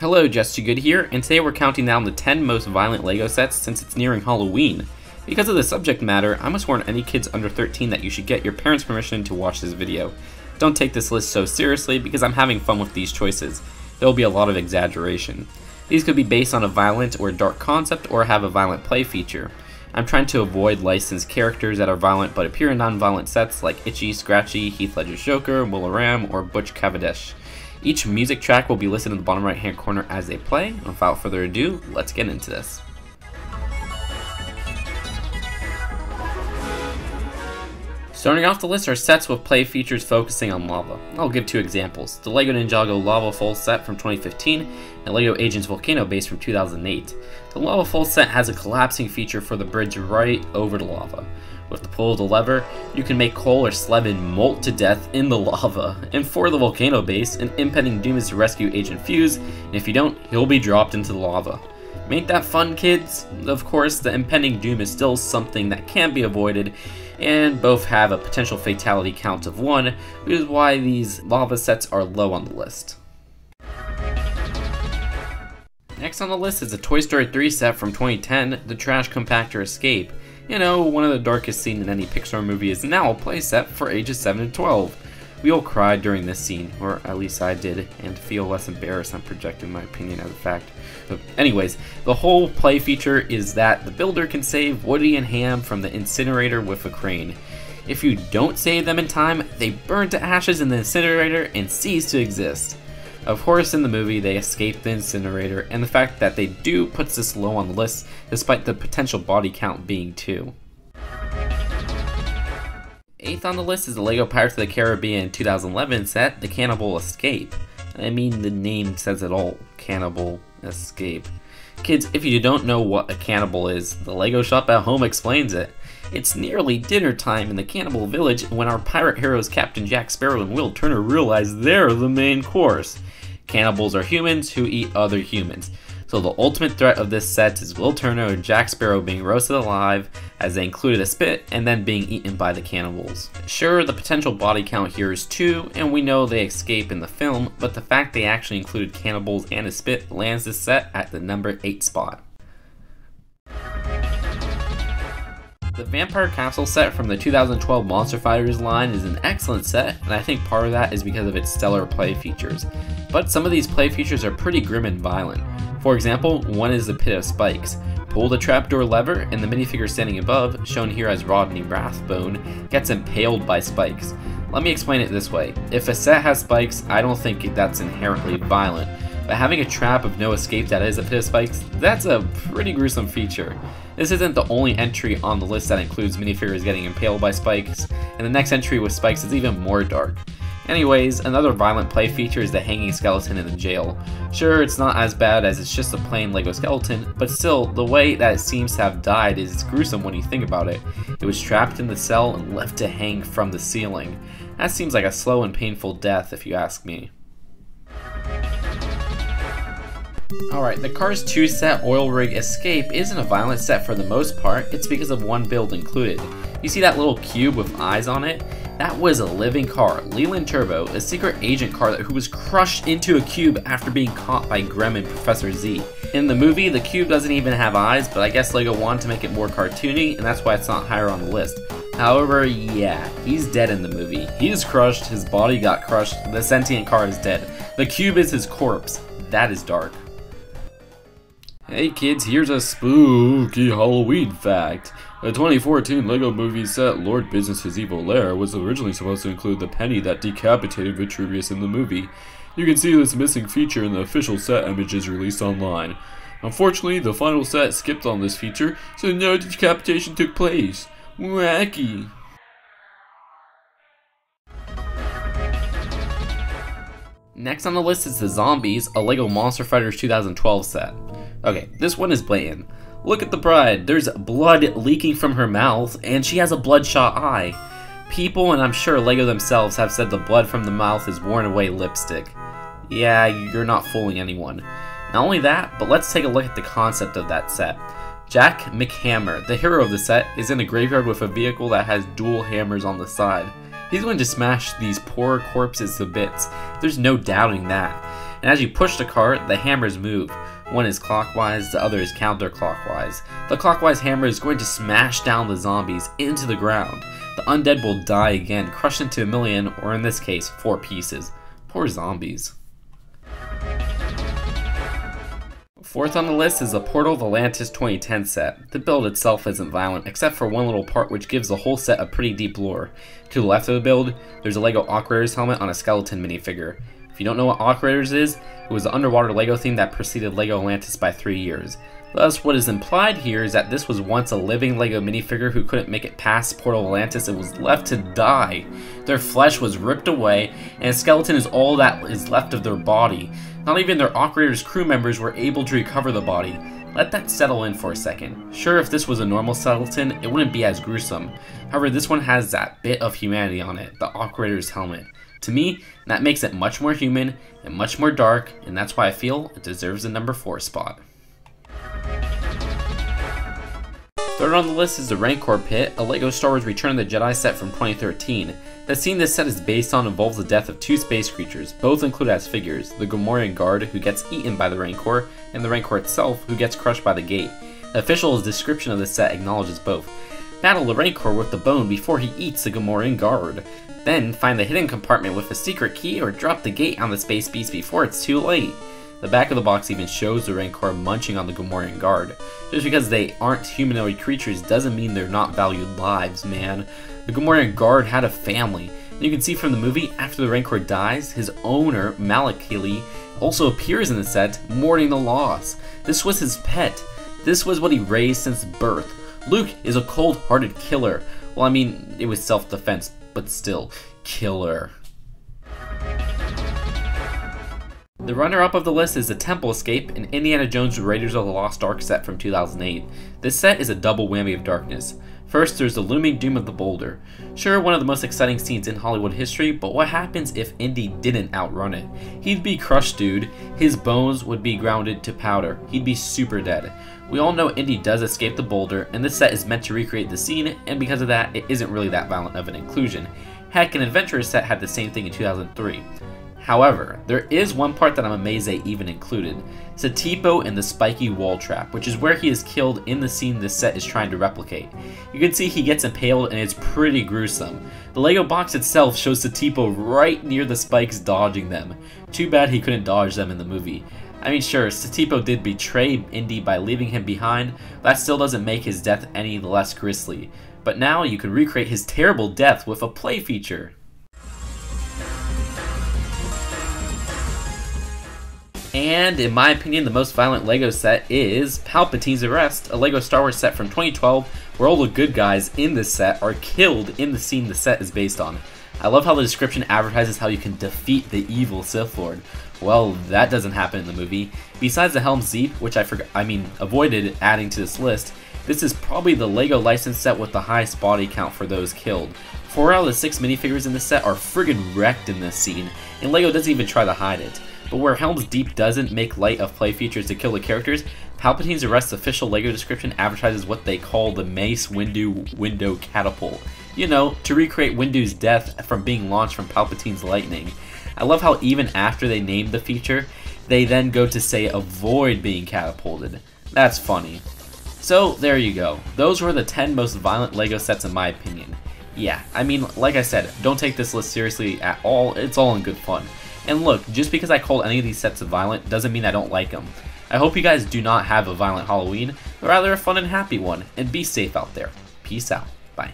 Hello, Just2Good here, and today we're counting down the 10 most violent LEGO sets since it's nearing Halloween. Because of the subject matter, I must warn any kids under 13 that you should get your parents' permission to watch this video. Don't take this list so seriously because I'm having fun with these choices. There will be a lot of exaggeration. These could be based on a violent or dark concept or have a violent play feature. I'm trying to avoid licensed characters that are violent but appear in non-violent sets like Itchy, Scratchy, Heath Ledger's Joker, Will Aram, or Butch Cavendish. Each music track will be listed in the bottom right hand corner as they play, and without further ado, let's get into this. Starting off the list are sets with play features focusing on lava. I'll give two examples, the LEGO Ninjago Lava Full set from 2015 and LEGO Agents Volcano Base from 2008. The Lava Full set has a collapsing feature for the bridge right over the lava. With the pull of the lever, you can make coal or Slevin molt to death in the lava. And for the Volcano Base, an impending doom is to rescue Agent Fuse, and if you don't, he'll be dropped into the lava. Ain't that fun, kids? Of course, the impending doom is still something that can be avoided, and both have a potential fatality count of 1, which is why these lava sets are low on the list. Next on the list is a Toy Story 3 set from 2010, The Trash Compactor Escape. You know, one of the darkest scenes in any Pixar movie is now a playset for ages 7 to 12. We all cried during this scene, or at least I did, and feel less embarrassed. I'm projecting my opinion as a fact. But anyways, the whole play feature is that the builder can save Woody and Ham from the incinerator with a crane. If you don't save them in time, they burn to ashes in the incinerator and cease to exist. Of course, in the movie, they escape the incinerator, and the fact that they do puts this low on the list, despite the potential body count being 2. 8th on the list is the LEGO Pirates of the Caribbean 2011 set, The Cannibal Escape. I mean, the name says it all, Cannibal Escape. Kids, if you don't know what a cannibal is, the LEGO Shop at Home explains it. It's nearly dinner time in the cannibal village when our pirate heroes Captain Jack Sparrow and Will Turner realize they're the main course. Cannibals are humans who eat other humans, so the ultimate threat of this set is Will Turner and Jack Sparrow being roasted alive as they included a spit and then being eaten by the cannibals. Sure, the potential body count here is 2, and we know they escape in the film, but the fact they actually included cannibals and a spit lands this set at the number 8 spot. The Vampire Castle set from the 2012 Monster Fighters line is an excellent set, and I think part of that is because of its stellar play features. But some of these play features are pretty grim and violent. For example, one is the Pit of Spikes. Pull the trapdoor lever, and the minifigure standing above, shown here as Rodney Rathbone, gets impaled by spikes. Let me explain it this way. If a set has spikes, I don't think that's inherently violent, but having a trap of no escape that is a Pit of Spikes, that's a pretty gruesome feature. This isn't the only entry on the list that includes minifigures getting impaled by spikes, and the next entry with spikes is even more dark. Anyways, another violent play feature is the hanging skeleton in the jail. Sure, it's not as bad as it's just a plain LEGO skeleton, but still, the way that it seems to have died is gruesome when you think about it. It was trapped in the cell and left to hang from the ceiling. That seems like a slow and painful death if you ask me. Alright, the Cars 2 set Oil Rig Escape isn't a violent set for the most part, it's because of one build included. You see that little cube with eyes on it? That was a living car, Leland Turbo, a secret agent car who was crushed into a cube after being caught by Grem and Professor Z. In the movie, the cube doesn't even have eyes, but I guess LEGO wanted to make it more cartoony, and that's why it's not higher on the list. However, yeah, he's dead in the movie. He is crushed, his body got crushed, the sentient car is dead. The cube is his corpse. That is dark. Hey kids, here's a spooky Halloween fact. The 2014 LEGO Movie set Lord Business's Evil Lair was originally supposed to include the penny that decapitated Vitruvius in the movie. You can see this missing feature in the official set images released online. Unfortunately, the final set skipped on this feature, so no decapitation took place. Wacky. Next on the list is the Zombies, a LEGO Monster Fighters 2012 set. Okay, this one is blatant. Look at the bride, there's blood leaking from her mouth, and she has a bloodshot eye. People, and I'm sure LEGO themselves, have said the blood from the mouth is worn away lipstick. Yeah, you're not fooling anyone. Not only that, but let's take a look at the concept of that set. Jack McHammer, the hero of the set, is in a graveyard with a vehicle that has dual hammers on the side. He's going to smash these poor corpses to bits, there's no doubting that. and as you push the cart, the hammers move. One is clockwise, the other is counterclockwise. The clockwise hammer is going to smash down the zombies into the ground. The undead will die again, crushed into a million, or in this case, 4 pieces. Poor zombies. Fourth on the list is the Portal of Atlantis 2010 set. The build itself isn't violent, except for one little part which gives the whole set a pretty deep lore. To the left of the build, there's a LEGO Aquaraiders helmet on a skeleton minifigure. If you don't know what Aquaraiders is, it was the underwater LEGO theme that preceded LEGO Atlantis by 3 years. Thus, what is implied here is that this was once a living LEGO minifigure who couldn't make it past Portal of Atlantis and was left to die. Their flesh was ripped away, and a skeleton is all that is left of their body. Not even their Aquaraiders crew members were able to recover the body. Let that settle in for a second. Sure, if this was a normal skeleton, it wouldn't be as gruesome. However, this one has that bit of humanity on it, the Aquaraiders helmet. To me, that makes it much more human and much more dark, and that's why I feel it deserves a number 4 spot. Third on the list is the Rancor Pit, a LEGO Star Wars Return of the Jedi set from 2013. The scene this set is based on involves the death of 2 space creatures, both included as figures, the Gamorrean guard, who gets eaten by the Rancor, and the Rancor itself, who gets crushed by the gate. The official's description of this set acknowledges both. Battle the Rancor with the bone before he eats the Gamorrean guard. Then, find the hidden compartment with a secret key or drop the gate on the space beast before it's too late. The back of the box even shows the Rancor munching on the Gamorrean guard. Just because they aren't humanoid creatures doesn't mean they're not valued lives, man. The Gamorrean guard had a family. And you can see from the movie, after the Rancor dies, his owner, Malakili, also appears in the set, mourning the loss. This was his pet. This was what he raised since birth. Luke is a cold-hearted killer. Well, I mean, it was self-defense, but still, killer. The runner-up of the list is the Temple Escape, an Indiana Jones Raiders of the Lost Ark set from 2008. This set is a double whammy of darkness. First, there's the looming doom of the boulder. Sure, one of the most exciting scenes in Hollywood history, but what happens if Indy didn't outrun it? He'd be crushed, dude. His bones would be grounded to powder. He'd be super dead. We all know Indy does escape the boulder, and this set is meant to recreate the scene, and because of that, it isn't really that violent of an inclusion. Heck, an Adventurers set had the same thing in 2003. However, there is one part that I'm amazed they even included. Satipo and the spiky wall trap, which is where he is killed in the scene this set is trying to replicate. You can see he gets impaled and it's pretty gruesome. The LEGO box itself shows Satipo right near the spikes dodging them. Too bad he couldn't dodge them in the movie. I mean sure, Satipo did betray Indy by leaving him behind, but that still doesn't make his death any less grisly. But now you can recreate his terrible death with a play feature. And, in my opinion, the most violent LEGO set is Palpatine's Arrest, a LEGO Star Wars set from 2012, where all the good guys in this set are killed in the scene the set is based on. I love how the description advertises how you can defeat the evil Sith Lord. Well, that doesn't happen in the movie. Besides the Helm's Deep, which I avoided adding to this list, this is probably the LEGO license set with the highest body count for those killed. 4 out of the 6 minifigures in this set are friggin' wrecked in this scene, and LEGO doesn't even try to hide it. But where Helm's Deep doesn't make light of play features to kill the characters, Palpatine's Arrest's official LEGO description advertises what they call the Mace Windu window catapult. You know, to recreate Windu's death from being launched from Palpatine's lightning. I love how even after they named the feature, they then go to say avoid being catapulted. That's funny. So there you go. Those were the 10 most violent LEGO sets in my opinion. Yeah, I mean, like I said, don't take this list seriously at all, it's all in good fun. And look, just because I called any of these sets violent doesn't mean I don't like them. I hope you guys do not have a violent Halloween, but rather a fun and happy one, and be safe out there. Peace out. Bye.